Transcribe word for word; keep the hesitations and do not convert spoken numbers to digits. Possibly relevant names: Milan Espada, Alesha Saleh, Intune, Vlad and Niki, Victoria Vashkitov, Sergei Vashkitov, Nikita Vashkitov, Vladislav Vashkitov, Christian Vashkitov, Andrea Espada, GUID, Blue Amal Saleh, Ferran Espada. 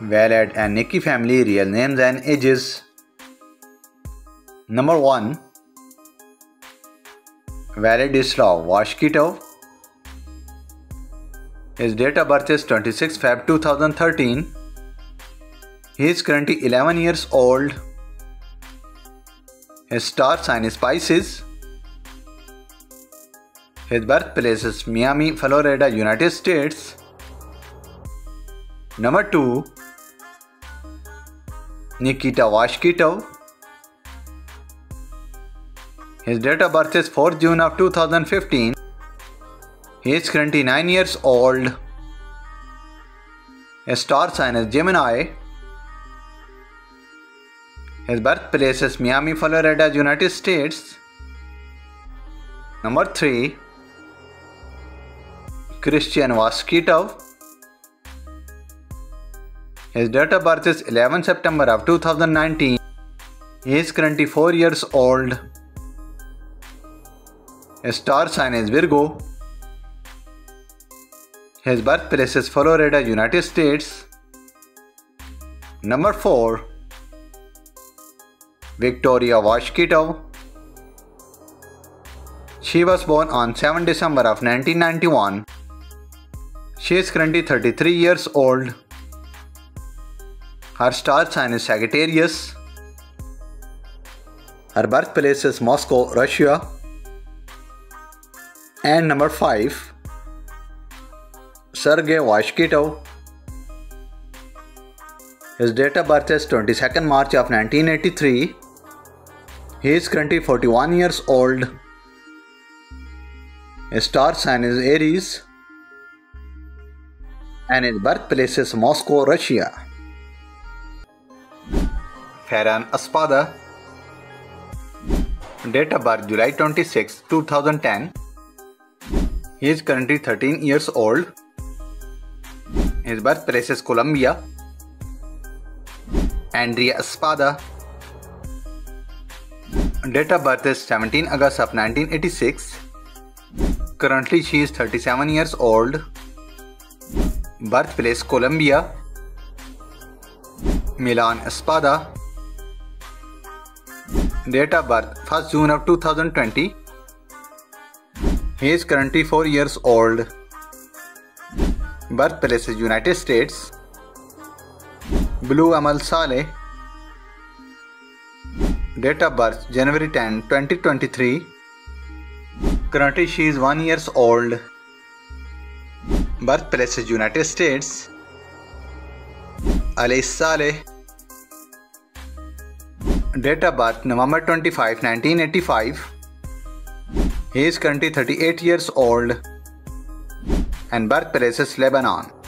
Valet and Nikki family real names and ages. Number one, Vladislav Vashkitov. His date of birth is twenty-sixth February two thousand thirteen. He is currently eleven years old. His star sign is Pisces. His birthplace is Miami, Florida, United States. Number two, Nikita Vashkitov. His date of birth is fourth of June of two thousand fifteen. He is currently nine years old. His star sign is Gemini. His birthplace is Miami, Florida, United States. Number three, Christian Vashkitov. His date of birth is eleventh of September of two thousand nineteen. He is currently four years old. His star sign is Virgo. His birthplace is Florida, United States. Number four, Victoria Vashkitov. She was born on seventh of December of nineteen ninety-one. She is currently thirty-three years old. Her star sign is Sagittarius. Her birthplace is Moscow, Russia. And number five, Sergei Vashkitov. His date of birth is twenty-second of March of nineteen eighty-three. He is currently forty-one years old. His star sign is Aries. And his birthplace is Moscow, Russia. Ferran Espada. Date of birth July twenty-sixth, two thousand ten. He is currently thirteen years old. His birthplace is Colombia. Andrea Espada. Date of birth is seventeenth of August of nineteen eighty-six. Currently she is thirty-seven years old. Birthplace Colombia. Milan Espada. Date of birth first of June of two thousand twenty. He is currently four years old. Birthplace is United States. Blue Amal Saleh. Date of birth January tenth, twenty twenty-three. Currently she is one years old. Birthplace is United States. Alesha Saleh. Date of birth November twenty-fifth, nineteen eighty-five. He is currently thirty-eight years old. And birthplace is Lebanon.